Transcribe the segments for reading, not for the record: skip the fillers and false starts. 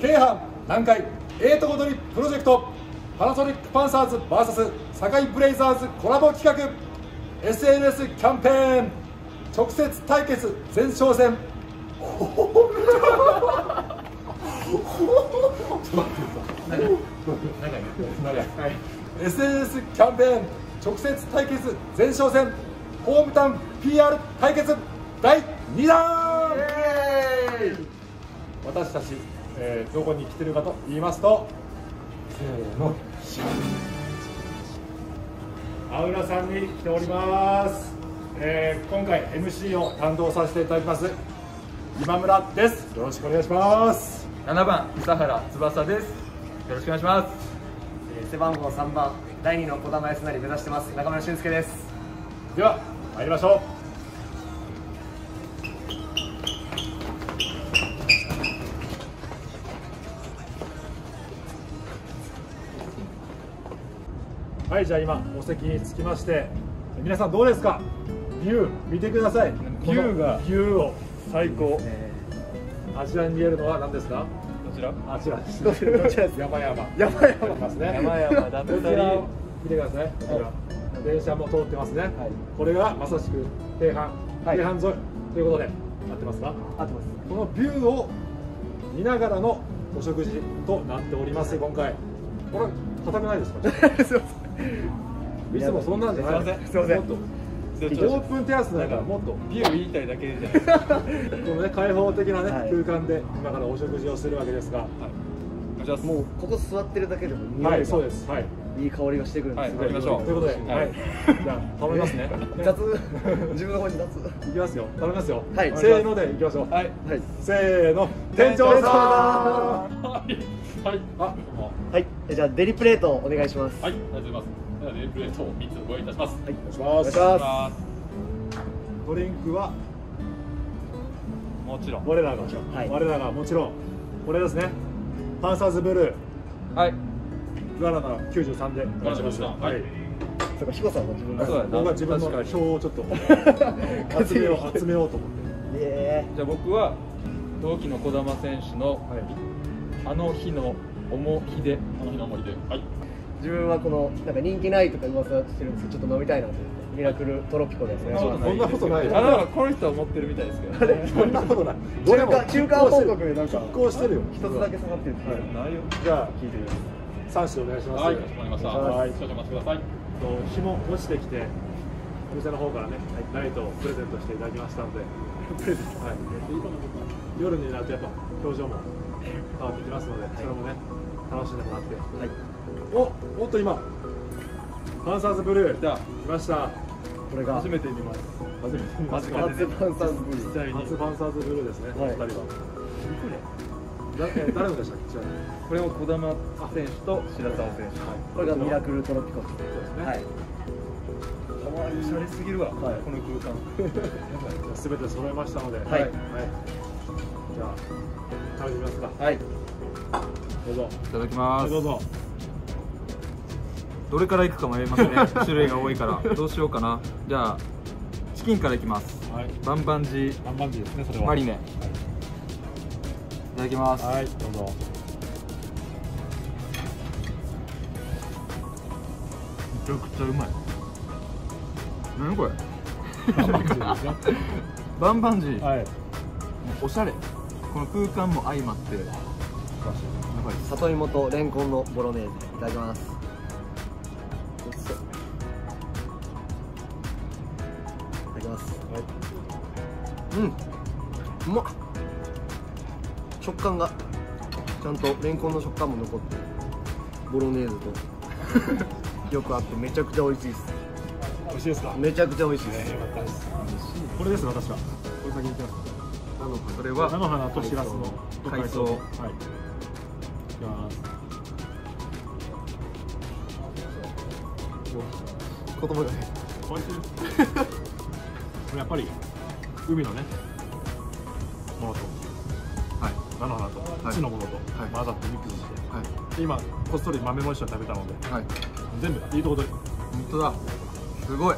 京阪南海エイトコドリプロジェクトパナソニックパンサーズ VS 堺ブレイザーズコラボ企画 SNS キャンペーン直接対決前哨戦SNS キャンペーン直接対決前哨戦ホームタウン PR 対決第2弾私たち、どこに来てるかと言いますとせーの阿浦さんに来ております、今回 MC を担当させていただきます今村です。よろしくお願いします。7番宇佐原翼です。よろしくお願いします。背番号3番第2の児玉康成目指してます中村俊輔です。では参りましょう。はい、じゃあ今お席に着きまして、皆さんどうですか。ビュー見てください。ビューを最高。あちらに見えるのは何ですか。どちら。あちらです。山々ありますね。山々だったり。見てください。こちら電車も通ってますね。これがまさしく京阪沿いということで合ってますか。合ってます。このビューを見ながらのお食事となっております。今回これ硬くないですか。いつもそんなんじゃない。すみません。オープンテラスだからもっとビュー言いたいだけじゃないですか。このね開放的なね空間で今からお食事をするわけですが、じゃあもうここ座ってるだけでも匂いがそうです。はい。いい香りがしてくるんです。はい。行きましょう。ということで、はい。じゃあ頼みますね。自分の方に雑。行きますよ。頼みますよ。はい。せーので行きましょう。はい。せーの。店長さん。はい。はい。じゃあデリプレートお願いします。はい。ありがとうございます。レプレートを3つご用意いたします。はい、お願いします。ドリンクはもちろん。我らがもちろんこれですね。パンサーズブルー。はい。ガラナ93でお願いします。はい。それかヒコさんが自分の。僕は自分の表をちょっと集めようと思って。じゃあ僕は同期の児玉選手のあの日の思い出。はい。自分はこのなんか人気ないとか噂してるんですけどちょっと飲みたいなと思ってミラクルトロピコですね。そんなことない。あ、だからこの人は持ってるみたいですけどね。そんなことない。どれも中間報告でなんか拮抗してるよ。一つだけ下がってる。ないよ。じゃあ聞いてください。3種お願いします。はい。決まりました。はい。少々お待ちください。日も落ちてきてお店の方からねライトをプレゼントしていただきましたので、はい。夜になるとやっぱ表情も変わってきますので、それもね楽しんでもらって。はい。おっと今パンサーズブルー来ました。これが初めて見ます。初パンサーズブルーですね。2人は誰のでしたっけ。これを児玉選手と白澤選手、これがミラクルトロピコですね。かわいい、おしゃれすぎるわこの空間。すべて揃えましたので、じゃあ食べてみますか。はい、どうぞ。いただきます。どうぞ。どれからいくか迷いますね。種類が多いからどうしようかな。じゃあチキンからいきます。はい、バンバンジーですね。それはマリネ。はい、いただきます。はい、どうぞ。めちゃくちゃうまい。何これ。バンバンジー、はい、おしゃれ。この空間も相まって里芋とレンコンのボロネーゼいただきます。うん、うまっ。食感がちゃんとレンコンの食感も残ってボロネーズとよく合ってめちゃくちゃ美味しいです。美味しいですか。めちゃくちゃ美味しいです。これです。私はこれ先にいきます。これは菜の花としらすの海藻。はい、いきます。言葉がね美味しいです。これやっぱり海のね、ものと、はい、菜の花と、地のものと混ざってミックスして、今、こっそり豆も一緒に食べたので、全部いいとこ取り。本当だ、すごい。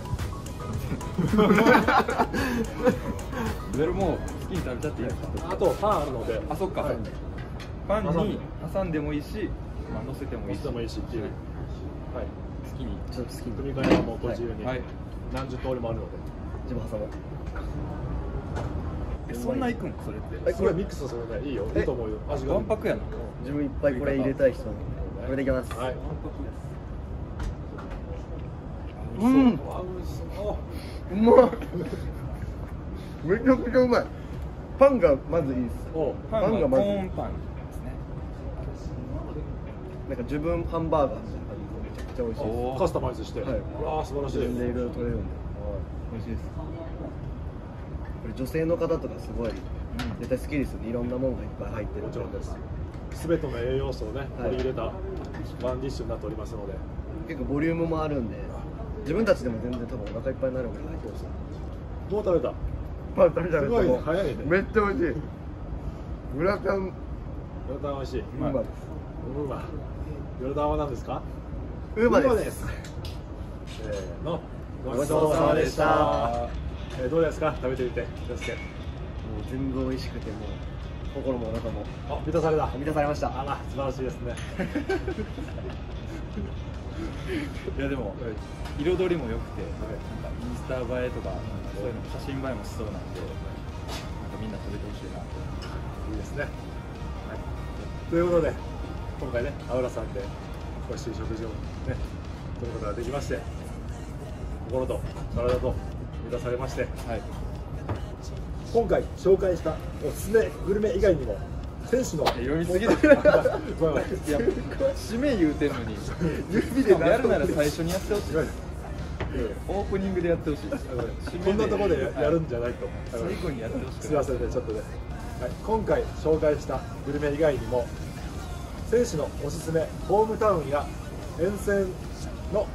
ベルも好きに食べちゃっていいですか。あと、パンあるので、あ、そっか、パンに挟んでもいいし、まあ、乗せてもいいし、っていう、はい、好きに、ちょっと好きに組み替えはもうご自由に、はい、何十通りもあるので自分挟もう。そんな行くんそれって。これミックスするね。いいよ。いいと思うよ。味が。わんぱくやな。自分いっぱいこれ入れたい人。これでいきます。はい。うん。うまい。めちゃくちゃうまい。パンがまずいいです。パンがまず。コーンパンですね。なんか自分ハンバーガーみたいな感じでめちゃくちゃ美味しいです。カスタマイズして。はい。ああ素晴らしい。自分でいろいろ取れるんで。美味しいです。これ女性の方とかすごい絶対好きですよね。いろんなものがいっぱい入ってる。もちろんです。すべての栄養素をね取り入れたワンディッシュになっておりますので。結構ボリュームもあるんで、自分たちでも全然多分お腹いっぱいになるぐらい入ってました。もう食べた。まあ食べた。すごいね早いね。めっちゃ美味しい。グラタン。グラタン美味しい。ウーバーです。ウーバー。グラタンは何ですか？ウーバーです。せーの。ごちそうさまでした。どうですか食べてみて、大輔。もう全部美味しくて、もう心もお腹も。あ、満たされた。満たされました。あら、素晴らしいですね。いやでも、はい、彩りも良くて、なんかインスタ映えとか、そういうの写真映えもしそうなんで、なんかみんな食べてほしいなと。いいですね。はい。ということで、今回ね、青浦さんで美味しい食事をね、とることができまして、心と体と。出されまして、はい、今回紹介したおすすめグルメ以外にも選手の読みすぎだけど締め言うてんのに指でやるなら最初にやってほしい。オープニングでやってほしい。こんなところでやるんじゃないと。最後にやってほしい。すいませんねちょっとね、はい、今回紹介したグルメ以外にも選手のおすすめホームタウンや沿線の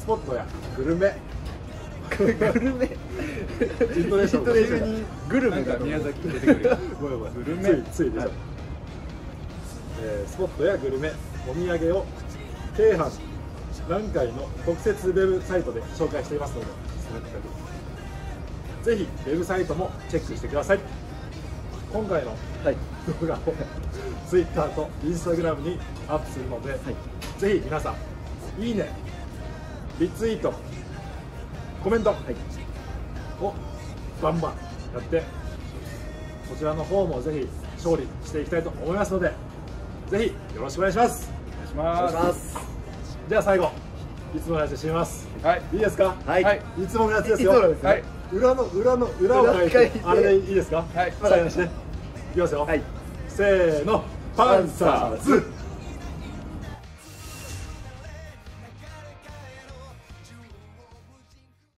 スポットやグルメイントネーションにグルメが宮崎出てくるグルメついでしょ。スポットやグルメお土産を京阪南海の特設ウェブサイトで紹介していますので、ぜひウェブサイトもチェックしてください。今回の動画を Twitter と Instagram にアップするので、ぜひ皆さんいいね、リツイート、コメントをバンバンやって、こちらの方もぜひ勝利していきたいと思いますので、ぜひよろしくお願いします。お願いします。では最後、いつものやつで締めます。はい。いいですか？はい。いつものやつですよ。はい。裏を書いて、あれでいいですか？はい。わかりましたね。いきますよ。はい。せーの、パンサーズ。